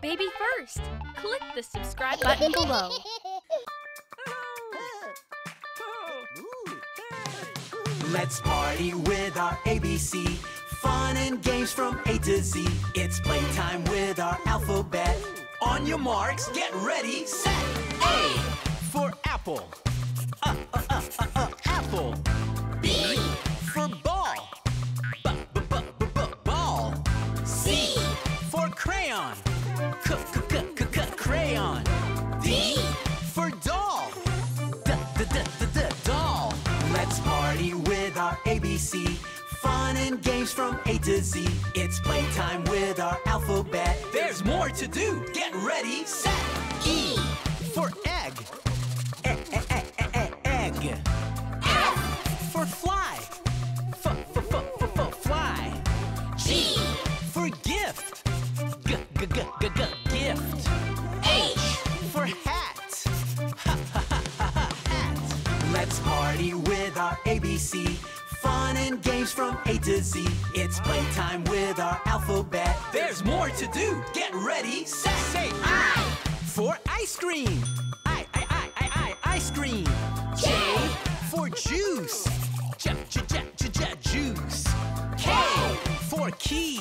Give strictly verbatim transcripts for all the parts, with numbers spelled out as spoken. baby first. Click the subscribe button below. Let's party with our A B C. Fun and games from A to Z. It's playtime with our alphabet. On your marks, get ready, set. A for apple. Uh, uh, uh, uh, uh, apple. B for ball. B, b, b, b, b, ball. C for crayon. C, c, c, c, c, crayon. D for doll. D, d, d, d, d, doll. Let's party with our A B C. Fun and games from A to Z. It's playtime with our alphabet. There's more to do. Get ready, set. E for egg. Egg, egg, egg, egg, egg. F for fly. F, f, f, f, f, fly. G for gift. G, g, g, g, g, gift. H for hat. Ha, ha, ha, ha, hat. Let's party with our A B C. Fun and games from A to Z. It's playtime with our alphabet. There's more to do. Get ready, set. Say I for ice cream. I, I, I, I, I, ice cream. J for juice. J, j, j, j, j, juice. K for key.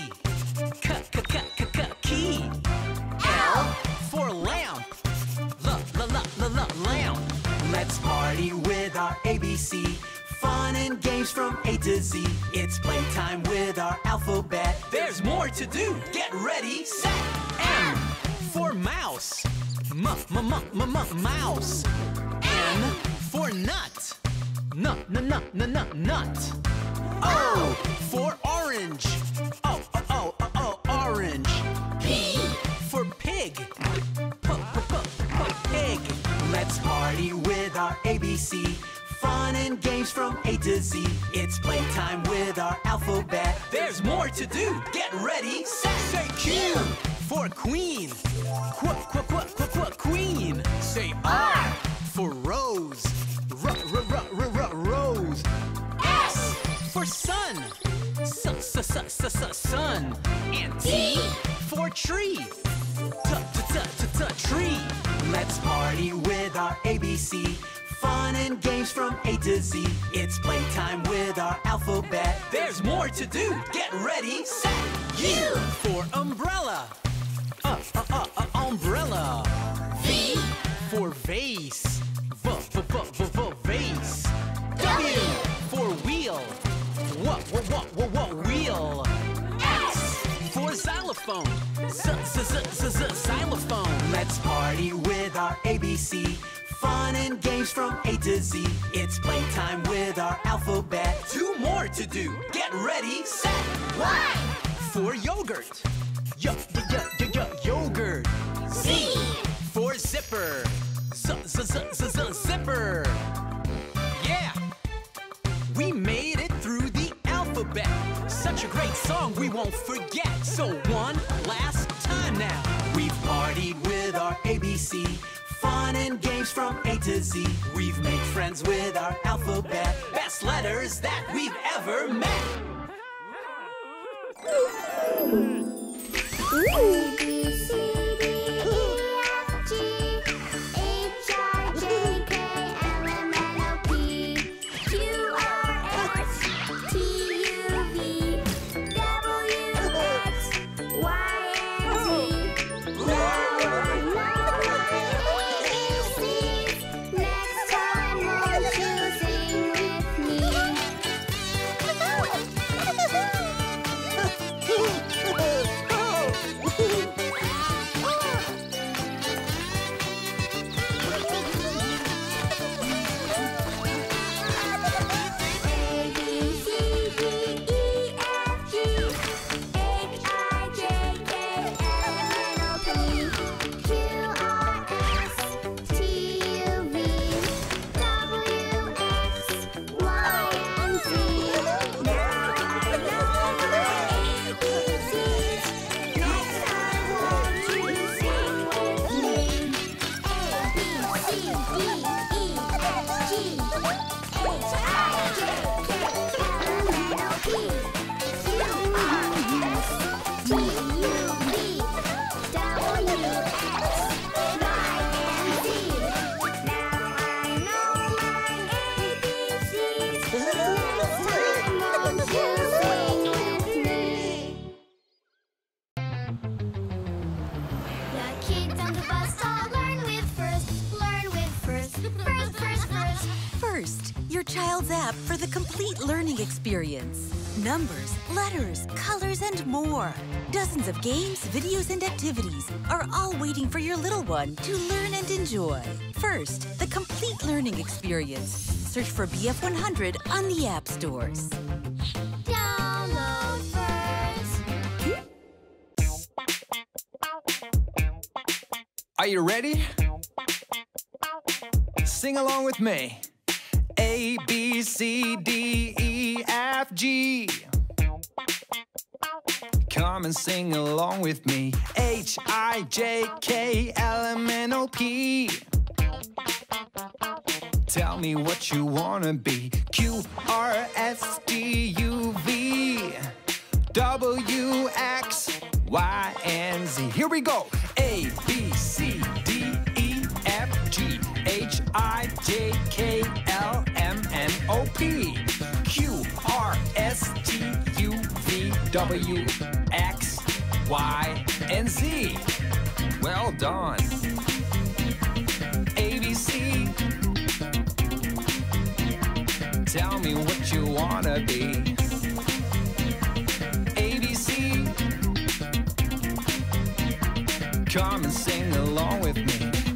K, k, k, k, k, key. L for lamp. L, l, l, l, l, lamp. Let's party with our A B C. Fun and games from A to Z. It's playtime with our alphabet. There's more to do. Get ready, set. M for mouse. M, m, m, m, m, mouse. N for nut. Nut, n, n, n, n, nut. O for orange. O, o, o, o, o, orange. P for pig. P, p, p, p, pig. Let's party with our A B C. Fun and games from A to Z. It's playtime with our alphabet. There's more to do. Get ready, set. Say Q for queen. Qu, qu, qu, qu, qu, queen. Say R for rose. R, r, r, r, r, rose. S for sun. S, s, s, s, s, sun. And T for tree. T, t, t, t, t, tree. Let's party with our A B C. Fun and games from A to Z. It's playtime with our alphabet. There's more to do. Get ready, set. U for umbrella. Uh, uh, uh, uh, umbrella. V for vase. V, v, v, v, v, vase. W for wheel. What, what, what, what, what, wheel. X for xylophone. Z, z, z, z, z, xylophone. Let's party with our A B C. Fun and games from A to Z. It's playtime with our alphabet. Two more to do. Get ready, set. Y for yogurt. Yo, yo, yo, yo, yo, yogurt. Z for zipper. Z, z, z, z, z, zipper. Yeah. We made it through the alphabet. Such a great song we won't forget. So one last time now. We've partied with our A B C. Fun and games from A to Z. We've made friends with our alphabet. Best letters that we've ever met. A, B, C, D, E, F, G, H, I, J, K, L, M, N, O, P, Q, R, S, T, U, V, W, X, Y, and Z. Now I know. Woo! on the bus stop. Learn with first, learn with first, first, first, first. First, your child's app for the complete learning experience. Numbers, letters, colors, and more. Dozens of games, videos, and activities are all waiting for your little one to learn and enjoy. First, the complete learning experience. Search for B F one hundred on the app stores. Download first. Are you ready? Sing along with me. A, B, C, D, E, F, G. Come and sing along with me. H, I, J, K, L, M, N, O, P. Tell me what you wanna be. Q, R, S, T, U, V, W, X, Y, and Z. Here we go. A, B, C, D, E, F, G, H, I, J, K, L, M, N, O, P, Q, R, S, T, U, V, W, X, Y, and Z. Well done. A, B, C. Tell me what you wanna be. A, B, C. Come and sing along with me.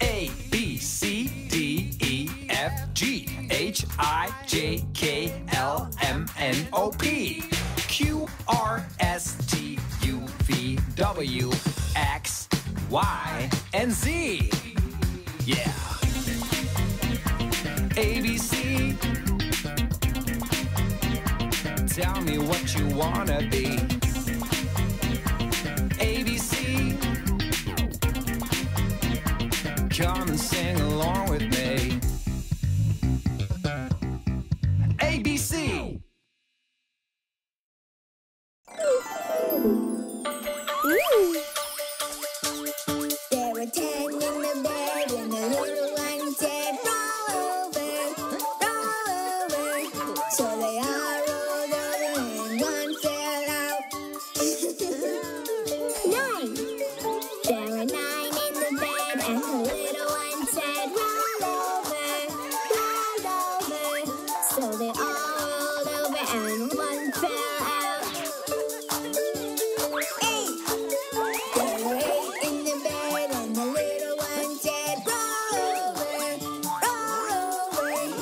A, B, C, D, E, F, G, H, I, J, K, L, M, N, O, P, Q, R, S, T, U, V, W, X, Y, and Z. Yeah. A, B, C. Tell me what you wanna be. A, B, C. Come and sing along with me. A, B, C. Ooh. There were ten in the bed and the little one said, roll over, roll over. So they all rolled over and one fell out. Nine. There were nine in the bed and the little one said, roll over, roll over. So they all rolled over and one fell out. Eight. There were eight in the bed and the little one said, roll over, roll over. So they all rolled over and one fell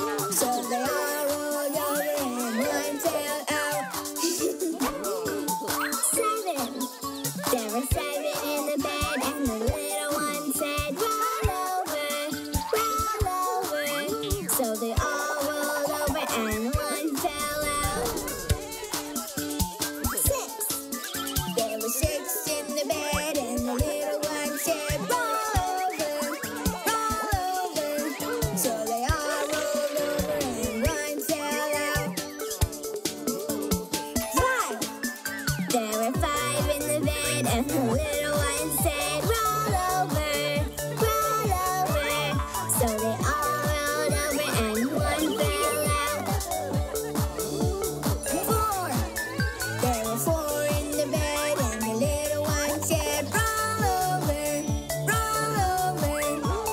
out. Seven. There were seven in the bed and the little one said, roll over, roll over. So they all rolled over and one fell out. Six. There were six in the bed and the little one said, roll over, roll over. So they all rolled over and one fell out. Five. There were five in the bed and the little one said, roll over, roll over. So they all rolled over and one fell out. Four. There were four in the bed and the little one said, roll over, roll over.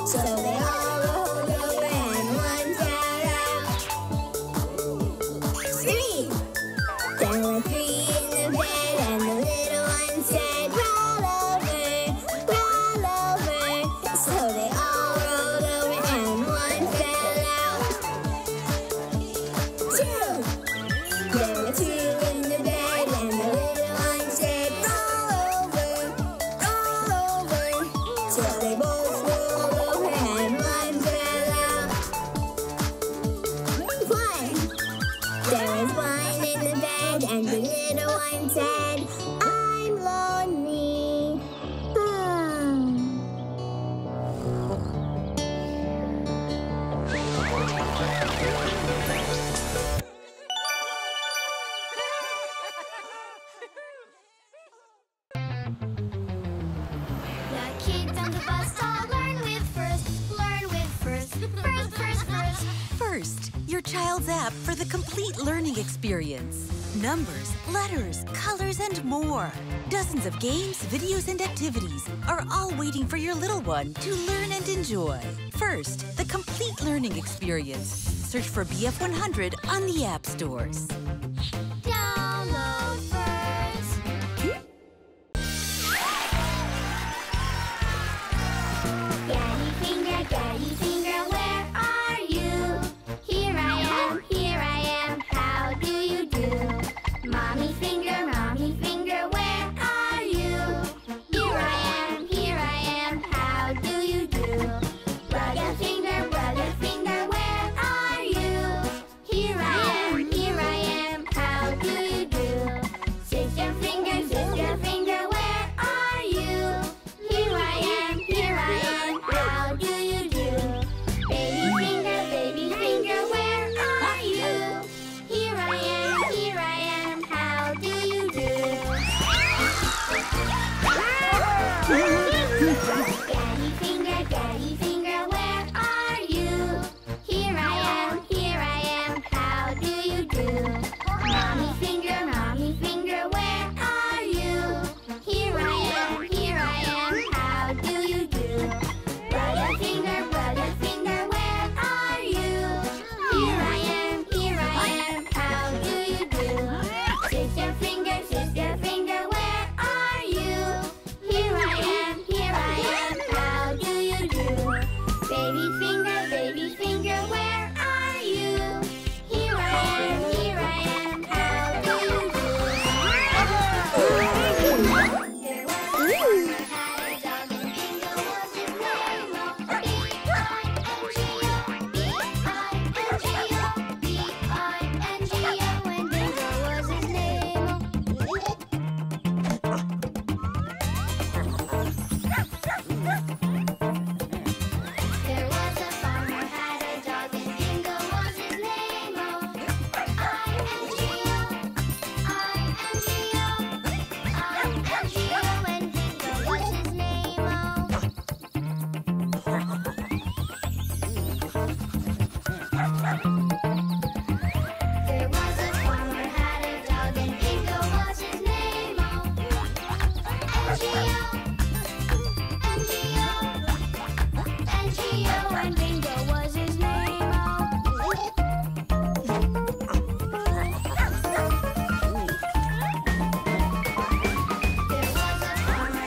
So they all rolled over and one fell out. Three. There were three in the bed and the little one said, roll over, roll over. So they all rolled over and one fell out. Two. There were two in the bed and the little one said, roll over, roll over. So they both rolled over and one fell out. One. There was one in the bed and the little one said, I'm lonely. Ah. The kids on the bus stop. Learn with first, learn with first, first, first, first. First, your child's app for the complete learning experience. Numbers, letters, colors, and more. Dozens of games, videos, and activities are all waiting for your little one to learn and enjoy. First, the complete learning experience. Search for B F one hundred on the app stores. Download first. Daddy finger, daddy finger, where are you? Here I am, here I am, how do you do? Mommy finger, mommy finger, where are you? Here I am, here I am, how do you do? Brother finger, brother finger, where are you? Here I am, here I am, how do you do? Sister finger, sister finger, where are you? Here I am, here I am, how do you do? Baby finger, baby finger, where are you? Here I am, here I am, how do you do? Daddy finger, daddy finger, where are you? Here I am, here I am, how do you do? Mommy finger, mommy finger, where are you? Here I am, here I am, how do you do? Brother finger, brother finger, where are you? Here I am, here I am, how do you do? Sister finger, sister finger, where are you? Here I am, here I am, how do you do? Baby finger, baby finger, where are you? Here I am, here I am, how do you do? There was a woman had a dog, and Bingo was his name. B I N G O, B I N G O, B I N G O, and Bingo was his name. There was a farmer had a dog, and Bingo was his name. Oh, I N G O, I N G O, I N G O, and Bingo was his name. Oh. There was a farmer had a dog, and Bingo was his name. Oh, N G O, N G O, N G O, and Bingo was his name. Oh. There was a farmer had a dog, and Bingo was his name. Oh, Geo, Geo, Geo, and Bingo was his name. Oh. There was a farmer had a dog, and Bingo was his name. Oh, oh, oh. Oh,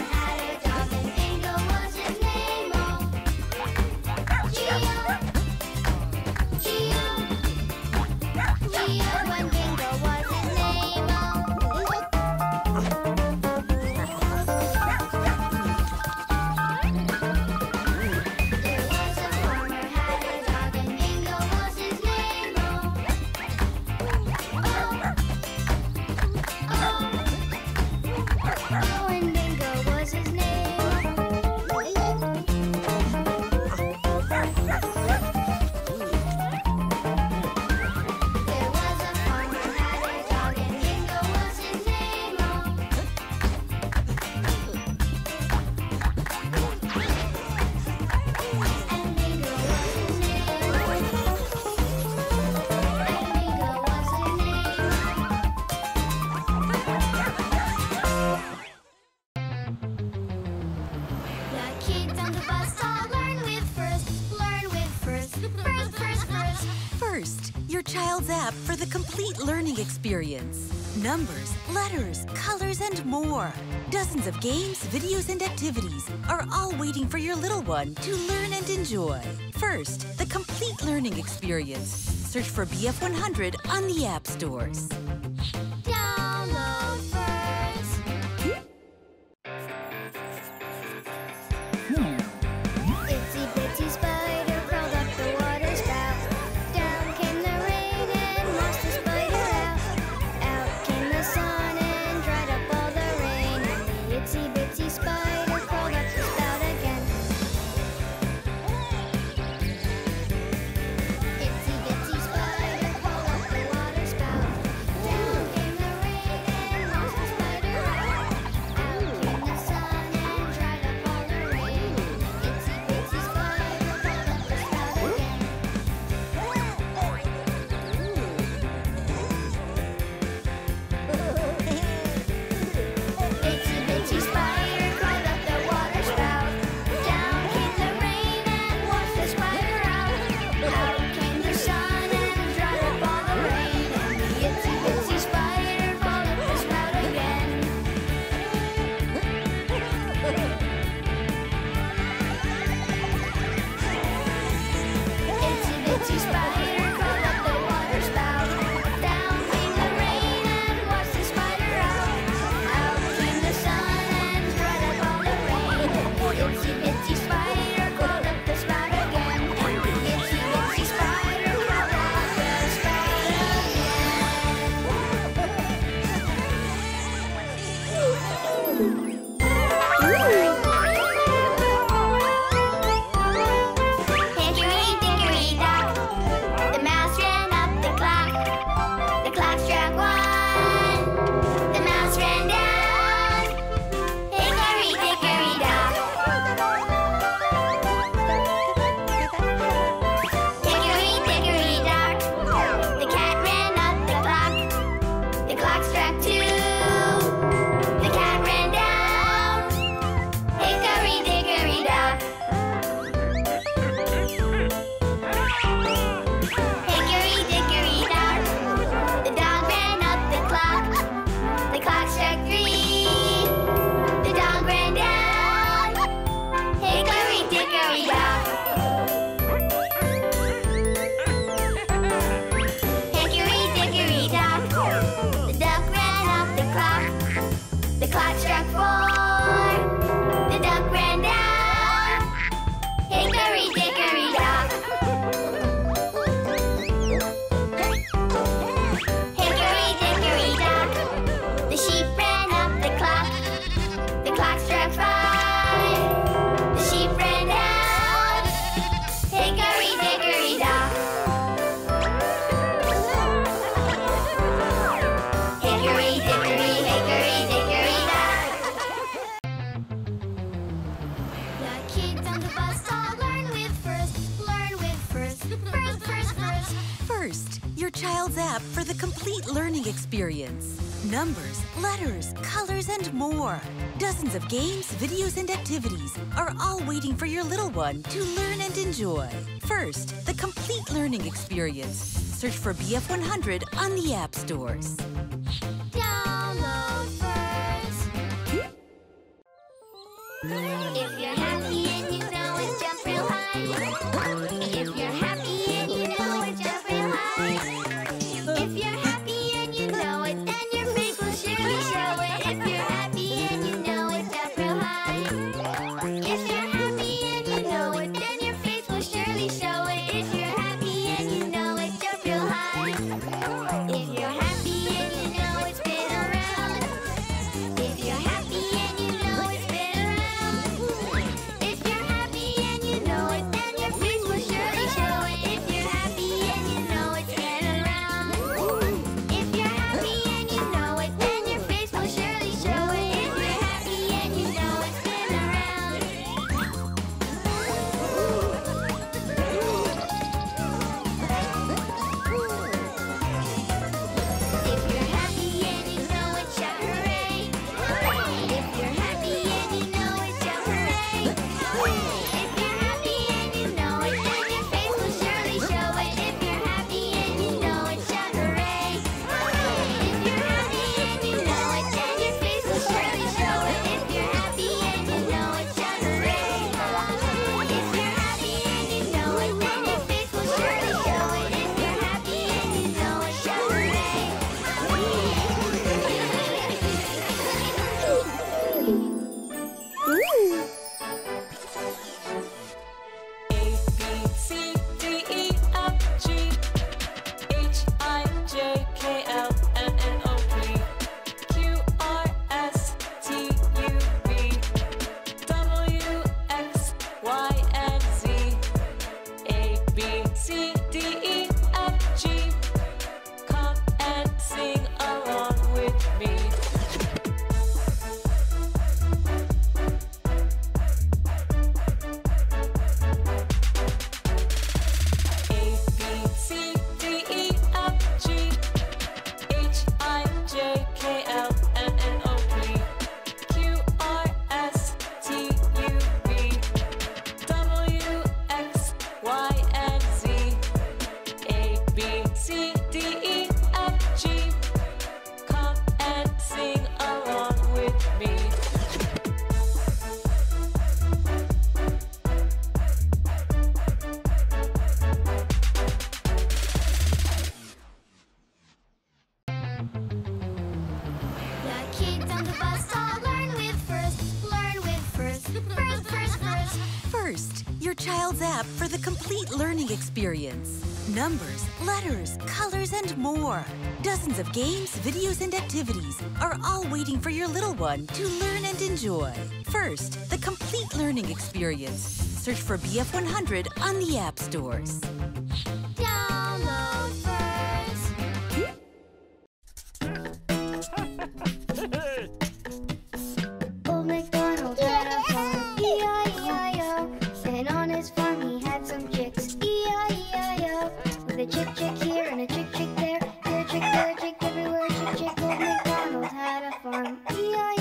and Bingo was his name. There was a farmer had a dog, and Bingo was his name. Oh, and Bingo was his name. And Bingo was his name. The kids on the bus all learn with first, learn with first, first, first, first. First, your child's app for the complete learning experience. Numbers, letters, colors, and more. Dozens of games, videos, and activities are all waiting for your little one to learn and enjoy. First, the complete learning experience. Search for B F one hundred on the app stores. Download first. Itsy bitsy spider rolled up the water spout. Down came the rain and washed the spider out. Out came the sun and dried up all the rain. And the itsy bitsy spider crawled up the spout again. Itsy bitsy spider crawled up the water spout. Down came kids on the bus all learn with first, learn with first, first, first, first. First, your child's app for the complete learning experience. Numbers, letters, colors, and more. Dozens of games, videos, and activities are all waiting for your little one to learn and enjoy. First, the complete learning experience. Search for B F one hundred on the app stores. Download first. If you're happy and you know it, jump real high. If you're happy and you know it, jump real high. If you're happy and you know it, then your face will surely show it. If you're happy and you know it, jump real high. If you're happy and you know it, then your face will surely show it. If you're happy and you know it, jump real high. If you're happy and you know it, spin around. If you're happy and you know it, spin around. If you're happy and you know it, then your face will surely show it. If you're happy and you know it, spin around. If you're happy and you know it, then your face will surely show it. If you're happy and you know it, spin around. If you're happy and you know it, shout hooray. If you're happy and you know it, shout hooray. If you're happy and you know it, then your face will surely show it. If you're happy and you know it, shout hooray. If you're happy and you know it, then your face will surely show it. If you're happy and you know it, shout hooray. If you're happy and you know it, then your face will surely show it. If you're happy and you know it, shout hooray. A, B, C, D, E, F, G, H, I, J, K, L, M, N, O, P, Q, R, S, T, U, V, W, X, Y, and Z, A, B, C, D, E, F, G. Come and sing along with me. A, B, C, D, E, F, G, H, I, J, K, L, M, N, O, P, Q, R, S, T, U, V, W, X, Y, and Z, A, B, C, D, E, F, G. Come and sing along with me. The kids on the bus all learn with first, learn with first, first, first, first. First, your child's app for the complete learning experience. Numbers, letters, colors, and more. Dozens of games, videos, and activities are all waiting for your little one to learn and enjoy. First, the complete learning experience. Search for B F one hundred on the app stores. Download first. Old MacDonald had a farm, E I E I O. And on his farm he had some chicks, E I E I O. With a chick chick here and a chick chick there, here a chick, there a chick, everywhere a chick chick. Old MacDonald had a farm, E I E I O.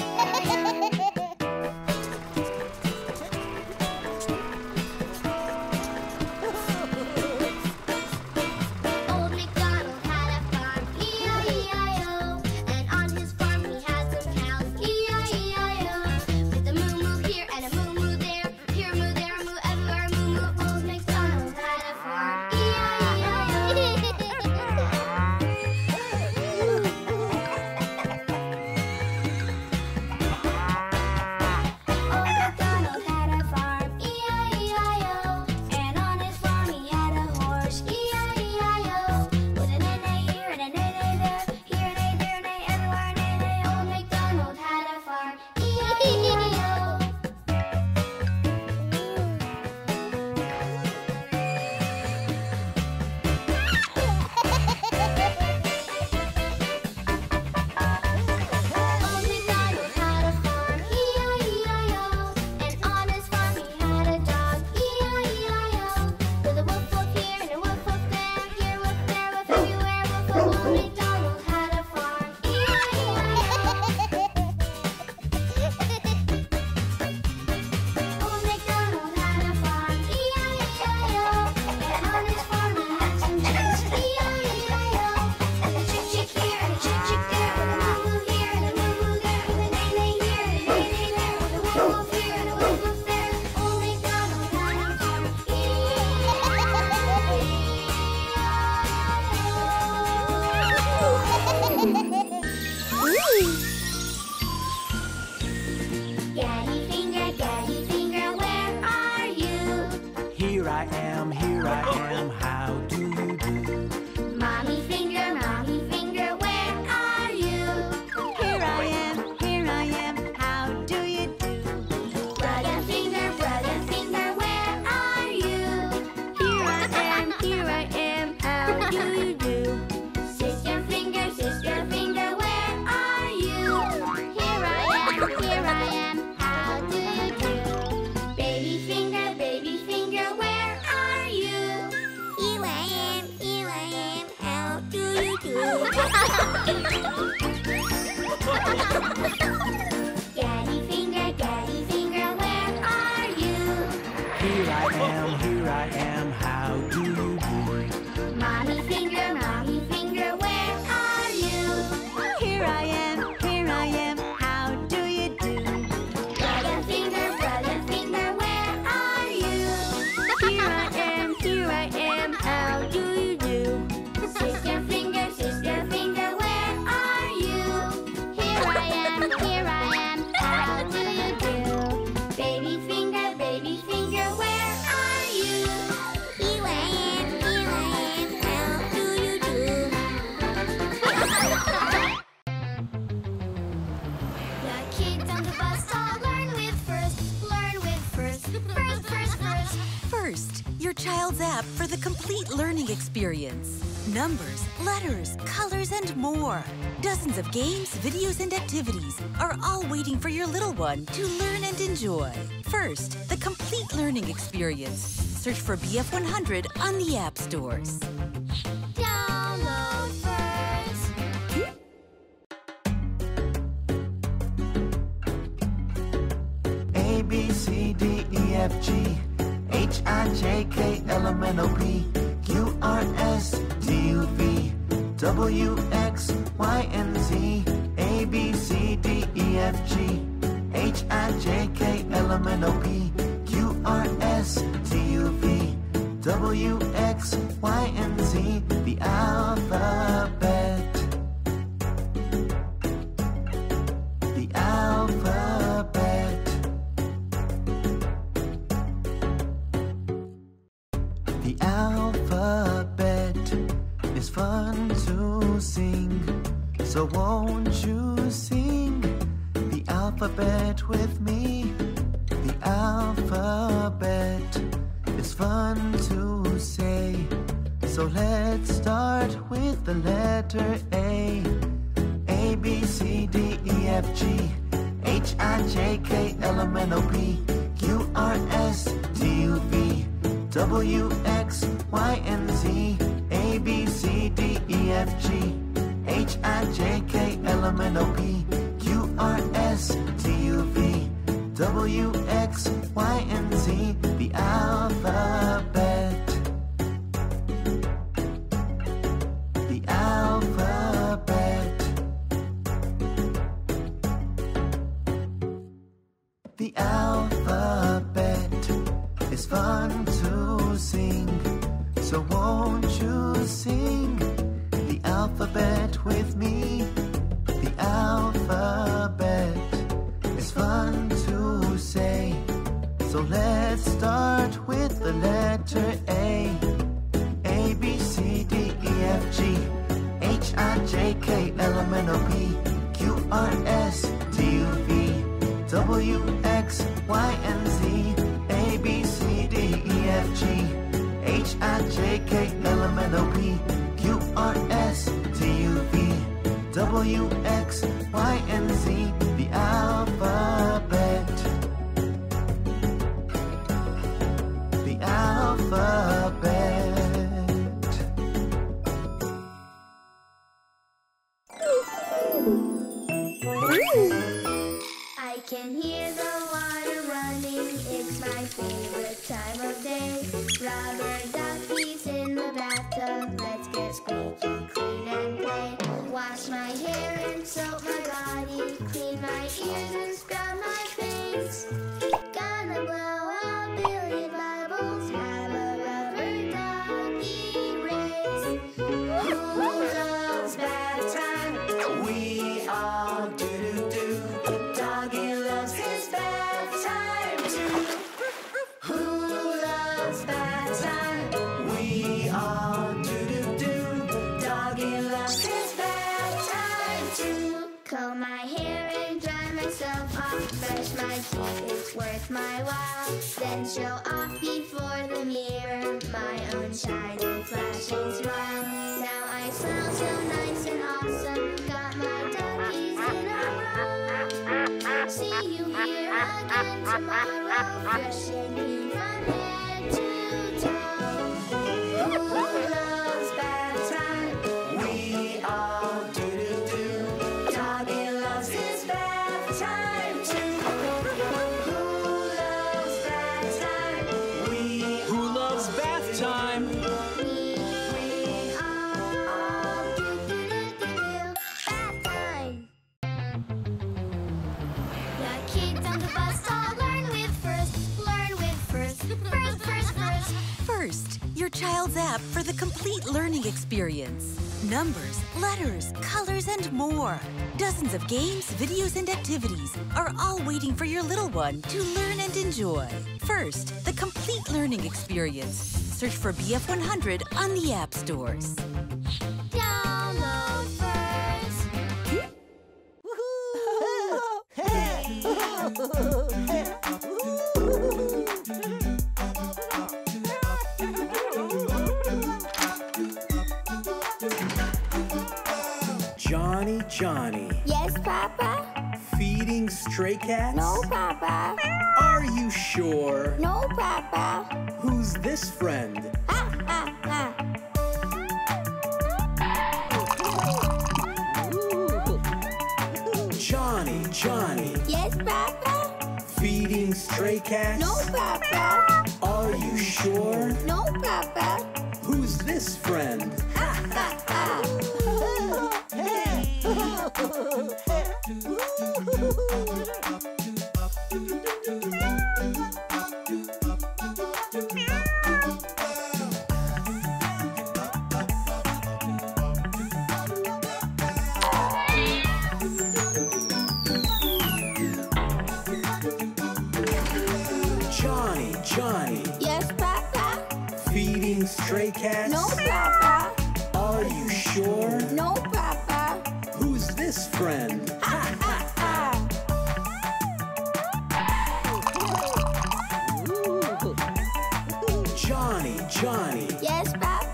I am, here I am, how do you do? Mommy finger, mommy finger, where are you? Here I am, here I am, how do you do? Brother finger, brother finger, where are you? Here I am, here I am, how do you do? Sister finger, sister finger, where are you? Here I am, here I am, how do you do? Baby finger, baby finger, where are you? Here I am, here I am, how do you do? Daddy finger, daddy finger, where are you? Here I am, here I am, how do you do? Mommy finger, mommy finger, where are you? Here I am, here I am, how do you do? Brother finger, brother finger, where are you? Here I am, here I am, how do you do? Sister finger, sister finger, where are you? Here I am, here I am, how do you do? Baby finger, baby finger, where are you? Here I am, here I am, how do you do? The kids on the bus all learn with first, learn with first, first, first, first. First, your child's app for the complete learning experience. Numbers, letters, colors, and more. Dozens of games, videos, and activities are all waiting for your little one to learn and enjoy. First, the complete learning experience. Search for B F one hundred on the app stores. Download first. A, B, C, D, E, F, G, H, I, J, K, L, M, N, O, P, Q, R, S, T, U, V, W, X, Y, and Z. A, B, C, D, E, F, G, H, I, J, K, L, M, N, O, P, Q, R, S, T, U, V, W, X, Y, and Z. The alphabet. The alphabet. The alphabet is fun to sing, so won't you sing the alphabet with me? The alphabet is fun to say, so let's start with the letter A. A, B, C, D, E, F, G, H, I, J, K, L, M, N, O, P, Q, R, S, T, U, V, W, X, Y, and Z. A, B, C, D, E, F, G, H, I, J, K, L, M, N, O, P, Q, R, S, T, U, V, W, X, Y, and Z. The alphabet. The alphabet. The alphabet is fun to sing, so won't you sing the alphabet with me? The alphabet is fun to say, so let's start with the letter A. A, B, C, D, E, F, G, H, I, J, K, L, M, N, O, P, Q, R, S, T, U, V, W, X, Y, and Z. A, B, C, D, E, F, G, H, I, J, K, L, M, N, O, P, Q, R, S, T, U, V, W, X, Y, and Z. The alphabet. The alphabet. I can hear the water running, it's my favorite time of day. Rubber duckies in the bathtub, let's get squeaky clean and play. Wash my hair and soap my body, clean my ears and scrub my face. Gonna blow a billion bubbles, have a rubber ducky race. Who loves bath time? We all do. Doggy loves his bath time too. Who loves bath and show off before the mirror my own shiny flashing smile. Now I smile so nice and awesome, got my duckies in a row. See you here again tomorrow, fresh and new from head to toe. Who loves bath time? We all do do do. Doggy loves his bath time too. Child's app for the complete learning experience. Numbers, letters, colors, and more. Dozens of games, videos, and activities are all waiting for your little one to learn and enjoy. First, the complete learning experience. Search for B F one hundred on the app stores. Download first. Woohoo! Johnny, Johnny. Yes, Papa? Feeding stray cats? No, Papa. Are you sure? No, Papa. Who's this friend? Ha, ha, ha. Johnny, Johnny. Yes, Papa? Feeding stray cats? No, Papa. Are you sure? No, Papa. Who's this friend? Ha, ha, ha. Johnny, Johnny. Yes, Papa? Feeding stray cats? No, Papa. Are you sure? No, Papa. This friend. Ha, ha, ha. Johnny, Johnny. Yes, Papa?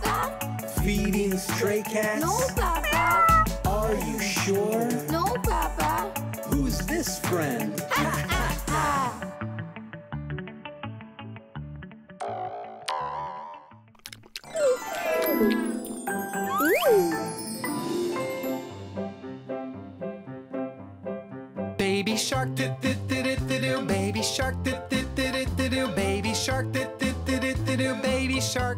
Feeding stray cats? No, Papa. Are you sure? No, Papa. Who's this friend? Ha, ha, ha. Baby shark, did did did did do. Baby shark, did did did did do. Baby shark, did did did did do. Baby shark,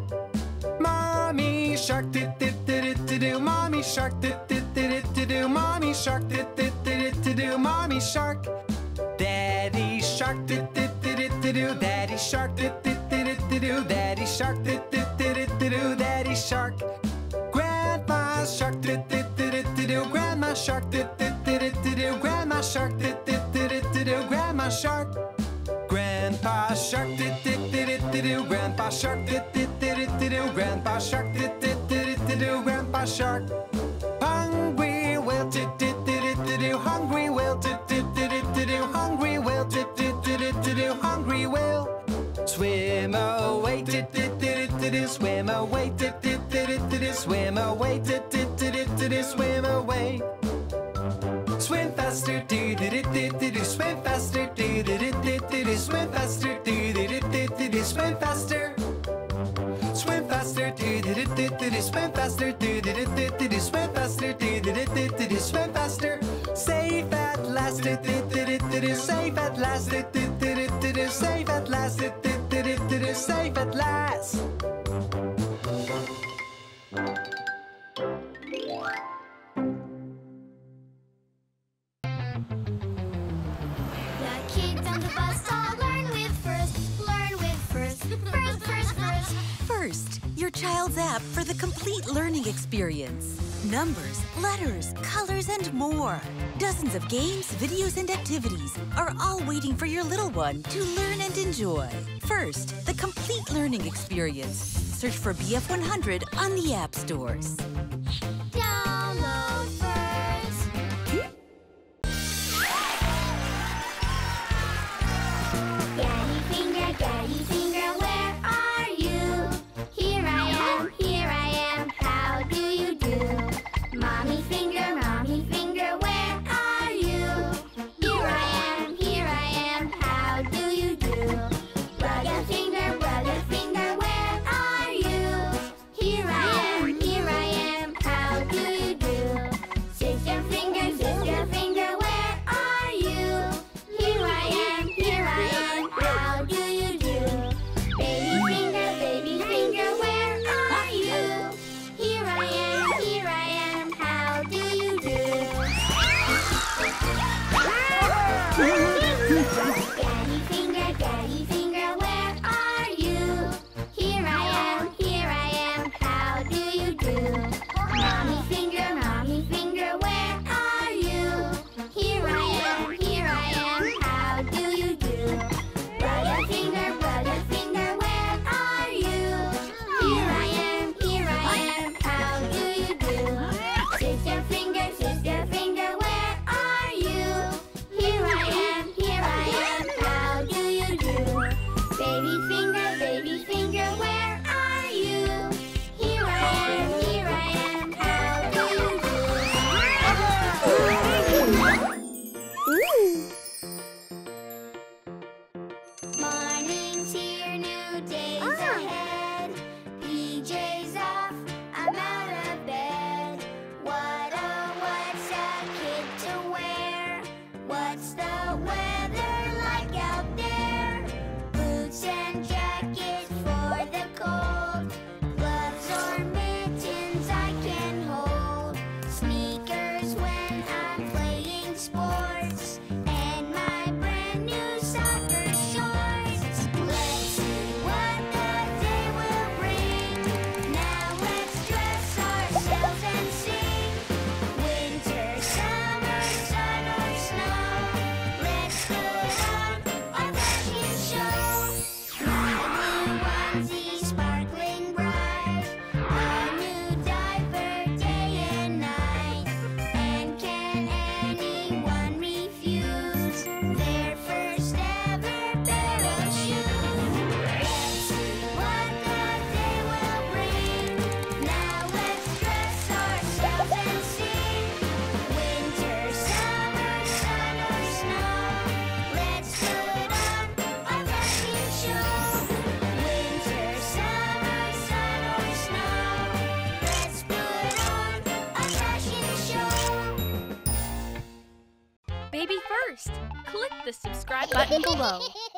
mommy shark, did did did did do. Mommy shark, did did did did do. Mommy shark, did did did did do. Mommy shark, daddy shark, did did did did do. Daddy shark, did did did did do. Daddy shark, did did did did do. Daddy shark, grandma shark, did did did did do. Grandma shark, did did did did do. Grandma shark, did did did did do. Grandma shark, grandpa shark, did did did did do. Grandpa shark, did did did did do. Grandpa shark, did did did did do. Grandpa shark, hungry whale, did did did did do. Hungry whale, did did did did do. Hungry whale, did did did did do. Hungry whale, swim away, did did did did do. Swim away, did did did did do. Swim away, did did did did do. Swim away. Swim faster, do do do do do. Swim faster, do do do do do. Swim faster, do do do do do. Swim faster. Swim faster, do do do do do. Swim faster, do do do do do. Swim faster, do do do do do. Swim faster. Safe at last, do do do do do. Safe at last, do do do do do. Safe at last, do do do do do. Safe at last. First, your child's app for the complete learning experience. Numbers, letters, colors, and more. Dozens of games, videos, and activities are all waiting for your little one to learn and enjoy. First, the complete learning experience. Search for B F one hundred on the app stores. Download first. Daddy finger, daddy finger. Baby first! Click the subscribe button below.